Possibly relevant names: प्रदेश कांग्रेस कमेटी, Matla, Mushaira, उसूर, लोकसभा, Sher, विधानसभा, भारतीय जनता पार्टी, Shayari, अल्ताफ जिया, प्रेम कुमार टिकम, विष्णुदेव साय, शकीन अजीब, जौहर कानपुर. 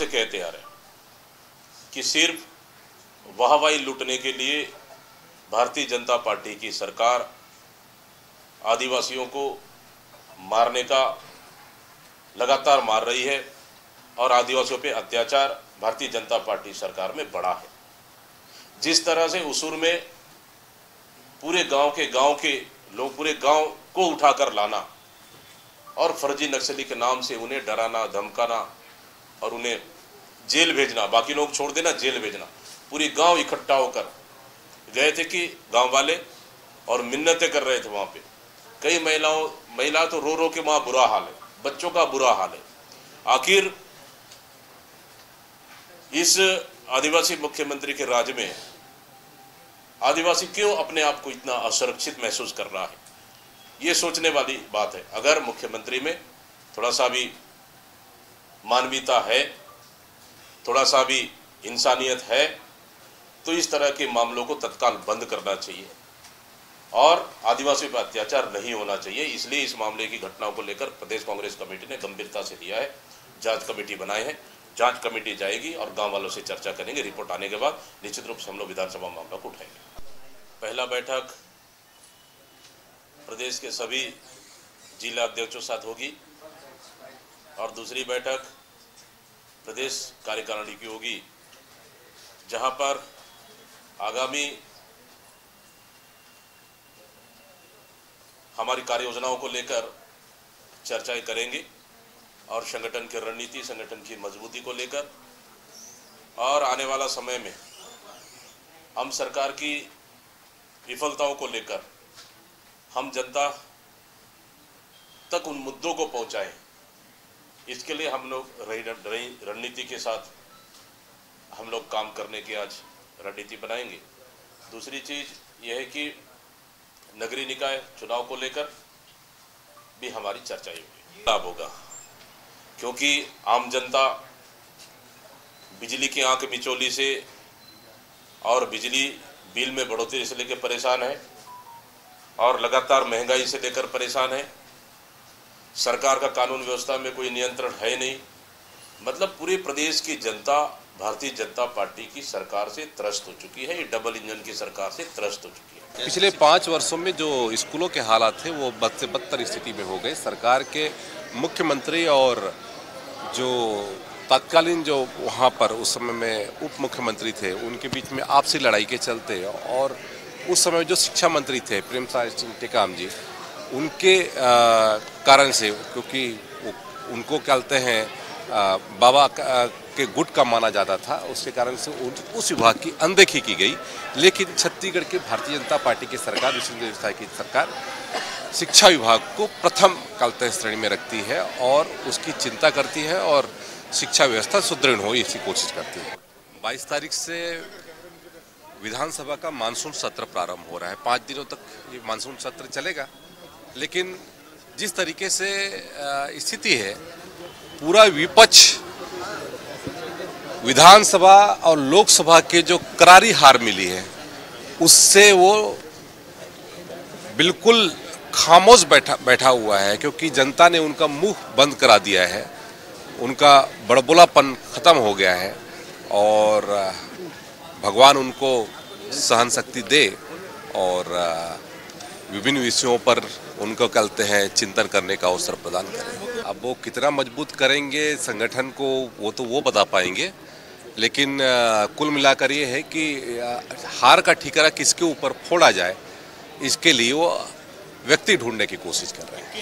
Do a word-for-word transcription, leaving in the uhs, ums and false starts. से कहते आ रहे हैं कि सिर्फ वाहवाही लूटने के लिए भारतीय जनता पार्टी की सरकार आदिवासियों को मारने का लगातार मार रही है और आदिवासियों पे अत्याचार भारतीय जनता पार्टी सरकार में बढ़ा है। जिस तरह से उसूर में पूरे गांव के गांव के लोग पूरे गांव को उठाकर लाना और फर्जी नक्सली के नाम से उन्हें डराना धमकाना और उन्हें जेल भेजना, बाकी लोग छोड़ देना, जेल भेजना, पूरी गांव इकट्ठा होकर गए थे कि गांव वाले और मिन्नतें कर रहे थे वहाँ पे। कई महिलाओं महिला तो रो रो के वहाँ बुरा हाल है, बच्चों का बुरा हाल है। आखिर इस आदिवासी मुख्यमंत्री के राज्य में आदिवासी क्यों अपने आप को इतना असुरक्षित महसूस कर रहा है, ये सोचने वाली बात है। अगर मुख्यमंत्री में थोड़ा सा भी मानवीयता है, थोड़ा सा भी इंसानियत है, तो इस तरह के मामलों को तत्काल बंद करना चाहिए और आदिवासी पर अत्याचार नहीं होना चाहिए। इसलिए इस मामले की घटनाओं को लेकर प्रदेश कांग्रेस कमेटी ने गंभीरता से लिया है। जांच कमेटी बनाए हैं, जांच कमेटी जाएगी और गांव वालों से चर्चा करेंगे। रिपोर्ट आने के बाद निश्चित रूप से हम लोग विधानसभा मामला को उठाएंगे। पहला बैठक प्रदेश के सभी जिला अध्यक्षों के साथ होगी और दूसरी बैठक प्रदेश कार्यकारिणी की होगी, जहां पर आगामी हमारी कार्य योजनाओं को लेकर चर्चाएं करेंगे और संगठन की रणनीति, संगठन की मजबूती को लेकर और आने वाला समय में हम सरकार की विफलताओं को लेकर हम जनता तक उन मुद्दों को पहुंचाएं, इसके लिए हम लोग रही रणनीति के साथ हम लोग काम करने की आज रणनीति बनाएंगे। दूसरी चीज़ यह है कि नगरीय निकाय चुनाव को लेकर भी हमारी चर्चा होगी, लाभ होगा, क्योंकि आम जनता बिजली की आंख मिचौली से और बिजली बिल में बढ़ोतरी से लेकर परेशान है और लगातार महंगाई से लेकर परेशान है। सरकार का कानून व्यवस्था में कोई नियंत्रण है नहीं, मतलब पूरे प्रदेश की जनता भारतीय जनता पार्टी की सरकार से त्रस्त हो चुकी है। ये डबल इंजन की सरकार से त्रस्त हो चुकी है। पिछले पाँच वर्षों में जो स्कूलों के हालात थे वो बद से बदतर स्थिति में हो गए। सरकार के मुख्यमंत्री और जो तत्कालीन जो वहाँ पर उस समय में उप मुख्यमंत्री थे उनके बीच में आपसी लड़ाई के चलते और उस समय जो शिक्षा मंत्री थे प्रेम कुमार टिकम जी, उनके आ, कारण से, क्योंकि उनको कहते हैं आ, बाबा आ, के गुट का माना जाता था, उसके कारण से उन, उस विभाग की अनदेखी की गई। लेकिन छत्तीसगढ़ के भारतीय जनता पार्टी की सरकार, विष्णुदेव साय की सरकार, शिक्षा विभाग को प्रथम कहते श्रेणी में रखती है और उसकी चिंता करती है और शिक्षा व्यवस्था सुदृढ़ हो इसकी कोशिश करती है। बाईस तारीख से विधानसभा का मानसून सत्र प्रारंभ हो रहा है। पाँच दिनों तक ये मानसून सत्र चलेगा, लेकिन जिस तरीके से स्थिति है, पूरा विपक्ष विधानसभा और लोकसभा के जो करारी हार मिली है उससे वो बिल्कुल खामोश बैठा बैठा हुआ है, क्योंकि जनता ने उनका मुंह बंद करा दिया है, उनका बड़बोलापन खत्म हो गया है और भगवान उनको सहन शक्ति दे और विभिन्न विषयों पर उनको कहते हैं चिंतन करने का अवसर प्रदान करें। अब वो कितना मजबूत करेंगे संगठन को वो तो वो बता पाएंगे, लेकिन आ, कुल मिलाकर ये है कि आ, हार का ठिकाना किसके ऊपर फोड़ा जाए इसके लिए वो व्यक्ति ढूंढने की कोशिश कर रहे हैं।